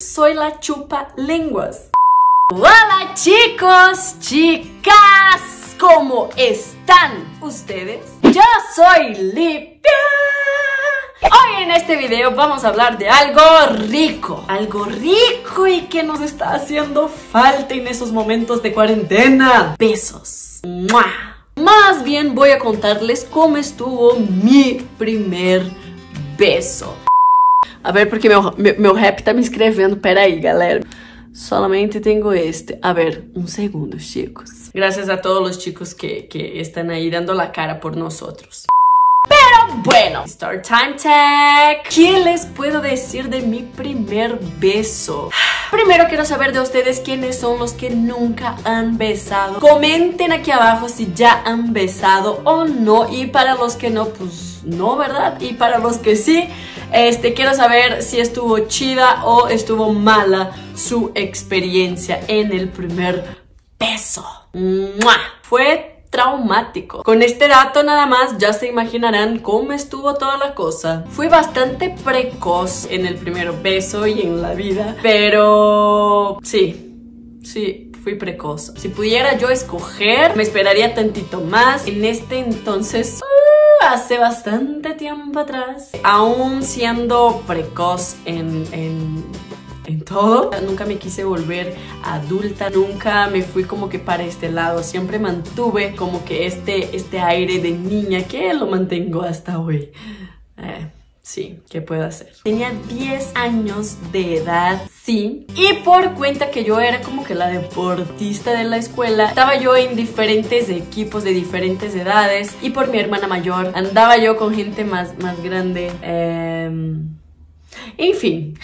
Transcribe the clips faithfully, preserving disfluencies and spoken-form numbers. Soy la chupa lenguas. Hola chicos, chicas, ¿cómo están ustedes? Yo soy Lipia. Hoy en este video vamos a hablar de algo rico, algo rico y que nos está haciendo falta en esos momentos de cuarentena. Besos. ¡Mua! Más bien voy a contarles cómo estuvo mi primer beso. A ver, porque meu, meu, meu rap tá me escrevendo. Peraí, galera. Solamente tengo este. A ver, un segundo, chicos. Gracias a todos los chicos que, que están ahí dando la cara por nosotros. Pero bueno, Story Time Tech. ¿Qué les puedo decir de mi primer beso? Primero quiero saber de ustedes quiénes son los que nunca han besado. Comenten aquí abajo si ya han besado o no. Y para los que no, pues no, ¿verdad? Y para los que sí, este, quiero saber si estuvo chida o estuvo mala su experiencia en el primer beso. ¡Mua! Fue traumático. Con este dato nada más ya se imaginarán cómo estuvo toda la cosa. Fui bastante precoz en el primer beso y en la vida, pero sí, sí, fui precoz. Si pudiera yo escoger, me esperaría tantito más. En este entonces, uh, hace bastante tiempo atrás, aún siendo precoz en... en En todo. Nunca me quise volver adulta, nunca me fui como que para este lado, siempre mantuve como que este, este aire de niña que lo mantengo hasta hoy. Eh, sí, ¿qué puedo hacer? Tenía diez años de edad, sí, y por cuenta que yo era como que la deportista de la escuela, estaba yo en diferentes equipos de diferentes edades y por mi hermana mayor andaba yo con gente más, más grande. Eh, en fin...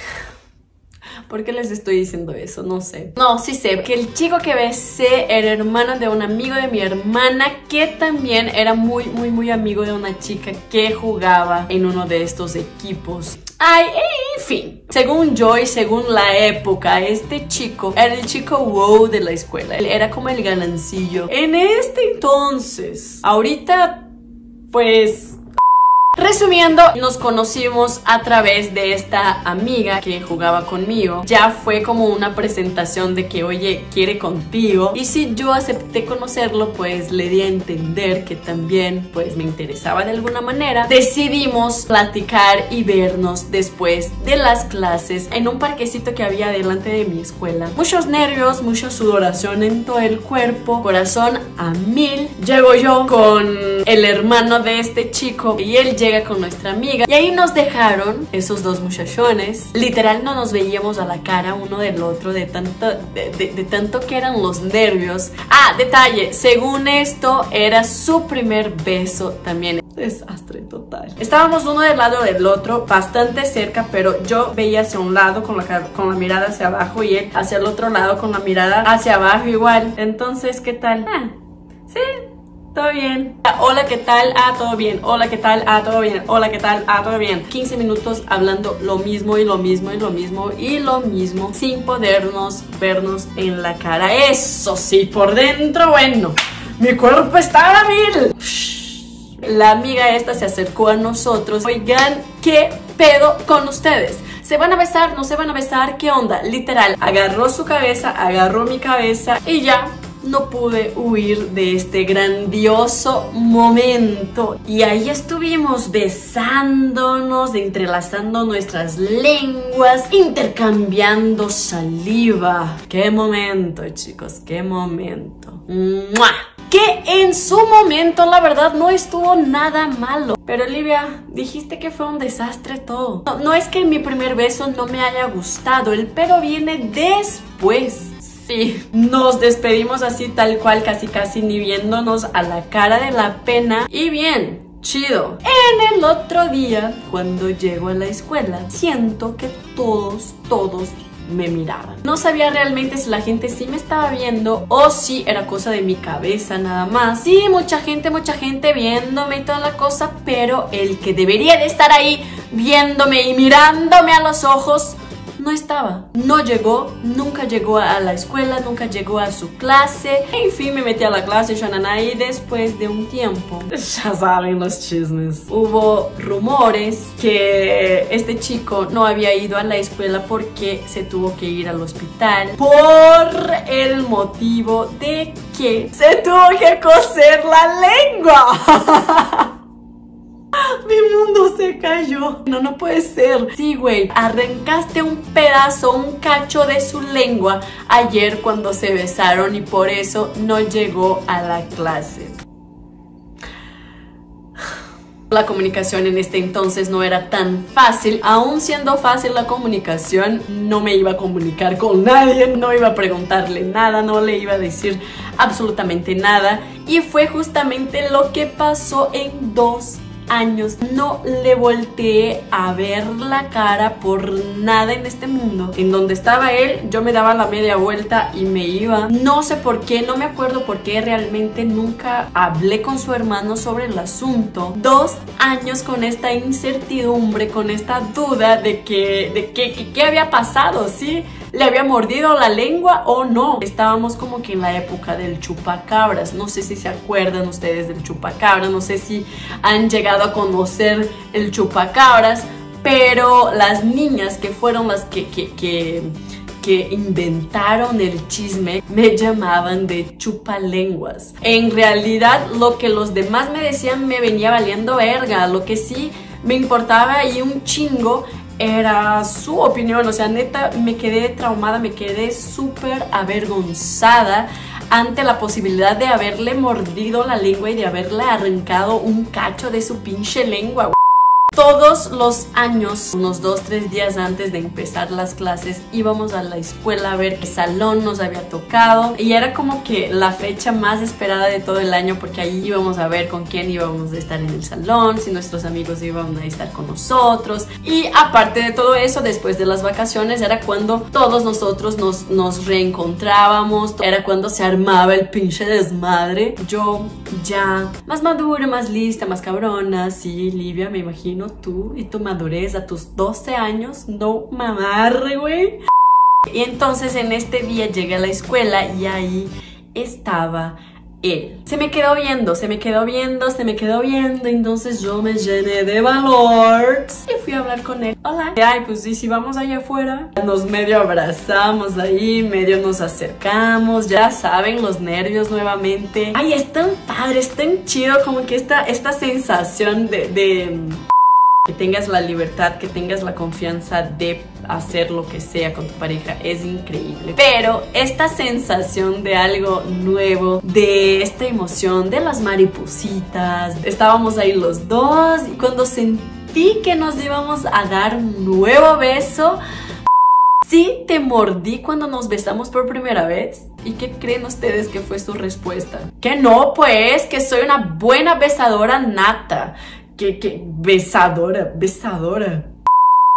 ¿Por qué les estoy diciendo eso? No sé. No, sí sé que el chico que besé era hermano de un amigo de mi hermana que también era muy, muy, muy amigo de una chica que jugaba en uno de estos equipos. Ay, en fin. Según yo y según la época, este chico era el chico wow de la escuela. Él era como el galancillo. En este entonces, ahorita, pues... Resumiendo, nos conocimos a través de esta amiga que jugaba conmigo. Ya fue como una presentación de que, oye, quiere contigo. Y si yo acepté conocerlo, pues le di a entender que también, pues, me interesaba de alguna manera. Decidimos platicar y vernos después de las clases en un parquecito que había delante de mi escuela. Muchos nervios, mucha sudoración en todo el cuerpo, corazón a mil. Llego yo con el hermano de este chico y él llega con nuestra amiga y ahí nos dejaron esos dos muchachones. Literal no nos veíamos a la cara uno del otro de tanto, de, de, de tanto que eran los nervios. Ah, detalle, según esto era su primer beso también. Desastre total. Estábamos uno del lado del otro, bastante cerca, pero yo veía hacia un lado con la, con la mirada hacia abajo y él hacia el otro lado con la mirada hacia abajo igual. Entonces, ¿qué tal? Ah, sí. Todo bien. Hola, ¿qué tal? Ah, todo bien. Hola, ¿qué tal? Ah, todo bien. Hola, ¿qué tal? Ah, todo bien. quince minutos hablando lo mismo y lo mismo y lo mismo y lo mismo sin podernos vernos en la cara. Eso sí, por dentro, bueno, mi cuerpo está a mil. La amiga esta se acercó a nosotros. Oigan, ¿qué pedo con ustedes? ¿Se van a besar? ¿No se van a besar? ¿Qué onda? Literal, agarró su cabeza, agarró mi cabeza y ya. No pude huir de este grandioso momento. Y ahí estuvimos besándonos, entrelazando nuestras lenguas, intercambiando saliva. ¡Qué momento, chicos! ¡Qué momento! ¡Mua! Que en su momento, la verdad, no estuvo nada malo. Pero, Olivia, dijiste que fue un desastre todo. No, no es que mi primer beso no me haya gustado. El pero viene después. Sí, nos despedimos así tal cual, casi casi ni viéndonos a la cara de la pena. Y bien, chido. En el otro día, cuando llego a la escuela, siento que todos, todos me miraban. No sabía realmente si la gente sí me estaba viendo o si era cosa de mi cabeza nada más. Sí, mucha gente, mucha gente viéndome y toda la cosa, pero el que debería de estar ahí viéndome y mirándome a los ojos... no estaba, no llegó, nunca llegó a la escuela, nunca llegó a su clase. En fin, me metí a la clase, Xanana, y después de un tiempo, ya saben los chismes, hubo rumores que este chico no había ido a la escuela porque se tuvo que ir al hospital por el motivo de que se tuvo que coser la lengua. Mi mundo se cayó. No, no puede ser. Sí, güey, arrancaste un pedazo, un cacho de su lengua ayer cuando se besaron y por eso no llegó a la clase. La comunicación en este entonces no era tan fácil. Aún siendo fácil la comunicación, no me iba a comunicar con nadie, no iba a preguntarle nada, no le iba a decir absolutamente nada. Y fue justamente lo que pasó en dos años. No le volteé a ver la cara por nada en este mundo. En donde estaba él, yo me daba la media vuelta y me iba. No sé por qué, no me acuerdo por qué realmente nunca hablé con su hermano sobre el asunto. Dos años con esta incertidumbre, con esta duda de que, de que, que, que había pasado, ¿sí? ¿Le había mordido la lengua o no? Estábamos como que en la época del chupacabras. No sé si se acuerdan ustedes del chupacabras. No sé si han llegado a conocer el chupacabras. Pero las niñas que fueron las que, que, que, que inventaron el chisme me llamaban de chupalenguas. En realidad lo que los demás me decían me venía valiendo verga. Lo que sí me importaba y un chingo era su opinión. O sea, neta, me quedé traumada, me quedé súper avergonzada ante la posibilidad de haberle mordido la lengua y de haberle arrancado un cacho de su pinche lengua. Todos los años, unos dos, tres días antes de empezar las clases, íbamos a la escuela a ver qué salón nos había tocado. Y era como que la fecha más esperada de todo el año porque ahí íbamos a ver con quién íbamos a estar en el salón, si nuestros amigos iban a estar con nosotros. Y aparte de todo eso, después de las vacaciones era cuando todos nosotros nos, nos reencontrábamos, era cuando se armaba el pinche desmadre. Yo ya más madura, más lista, más cabrona, sí, Livia, me imagino. Tú y tu madurez a tus doce años, no mamarre, güey. Y entonces en este día llegué a la escuela y ahí estaba él. Se me quedó viendo, se me quedó viendo, se me quedó viendo. Entonces yo me llené de valor y fui a hablar con él. Hola. Ay, pues y si vamos allá afuera. Nos medio abrazamos ahí, medio nos acercamos. Ya saben, los nervios nuevamente. Ay, es tan padre, es tan chido como que esta, esta sensación de... de... que tengas la libertad, que tengas la confianza de hacer lo que sea con tu pareja, es increíble. Pero esta sensación de algo nuevo, de esta emoción, de las maripositas, estábamos ahí los dos y cuando sentí que nos íbamos a dar un nuevo beso, sí te mordí cuando nos besamos por primera vez. ¿Y qué creen ustedes que fue su respuesta? Que no, pues, que soy una buena besadora nata. Que, que besadora, besadora.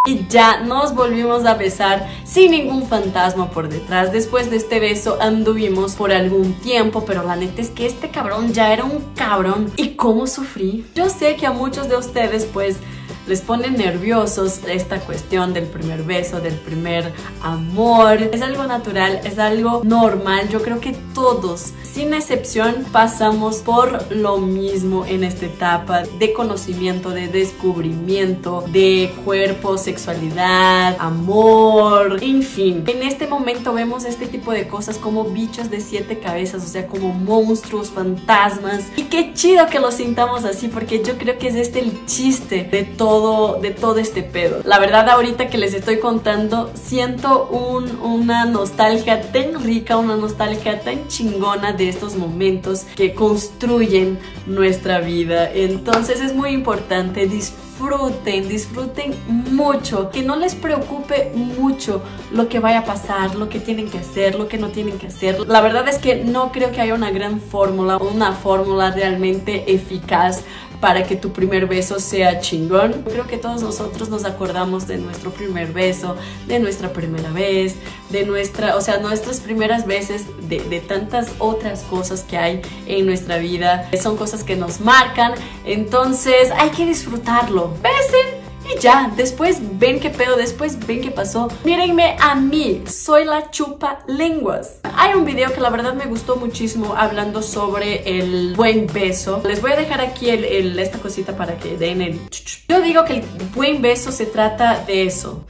Y ya nos volvimos a besar sin ningún fantasma por detrás. Después de este beso anduvimos por algún tiempo, pero la neta es que este cabrón ya era un cabrón. ¿Y cómo sufrí? Yo sé que a muchos de ustedes pues les pone nerviosos esta cuestión del primer beso, del primer amor. Es algo natural, es algo normal. Yo creo que todos, sin excepción, pasamos por lo mismo en esta etapa de conocimiento, de descubrimiento, de cuerpo, sexualidad, amor, en fin. En este momento vemos este tipo de cosas como bichos de siete cabezas, o sea, como monstruos, fantasmas. Y qué chido que lo sintamos así, porque yo creo que es este el chiste de todo. De todo este pedo. La verdad, ahorita que les estoy contando, siento un, una nostalgia tan rica, una nostalgia tan chingona de estos momentos que construyen nuestra vida. Entonces es muy importante, disfruten, disfruten mucho, que no les preocupe mucho lo que vaya a pasar, lo que tienen que hacer, lo que no tienen que hacer. La verdad es que no creo que haya una gran fórmula, una fórmula realmente eficaz para que tu primer beso sea chingón. Creo que todos nosotros nos acordamos de nuestro primer beso, de nuestra primera vez, de nuestra, o sea, nuestras primeras veces, de, de tantas otras cosas que hay en nuestra vida. Son cosas que nos marcan, entonces hay que disfrutarlo. Besen y ya, después ven qué pedo, después ven qué pasó. Mírenme a mí, soy la chupa lenguas. Hay un video que la verdad me gustó muchísimo hablando sobre el buen beso. Les voy a dejar aquí el, el, esta cosita para que den el... Yo digo que el buen beso se trata de eso.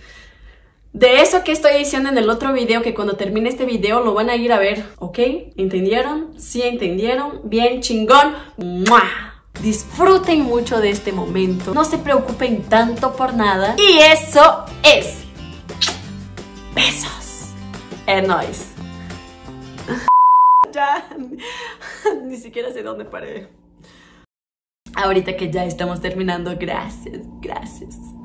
De eso que estoy diciendo en el otro video, que cuando termine este video lo van a ir a ver, ¿ok? ¿Entendieron? ¿Sí entendieron? Bien chingón. ¡Mua! Disfruten mucho de este momento, no se preocupen tanto por nada. Y eso es. Besos. En noise. Ya, ni siquiera sé dónde paré. Ahorita que ya estamos terminando, gracias, gracias.